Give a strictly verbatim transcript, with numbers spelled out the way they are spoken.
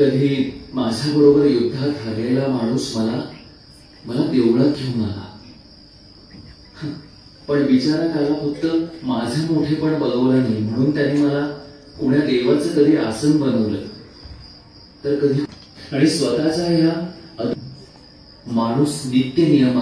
कधी माझ्याबरोबर युद्धात हरलेला माणूस मला मला देवळात घेऊन आला, पण विचाराला फक्त माझं मोठेपण बघवलं नाही म्हणून त्यांनी मला कोण्या देवाचं कधी आसन बनवलं तर कधी आणि स्वतःचा ह्या माणूस नित्य नियम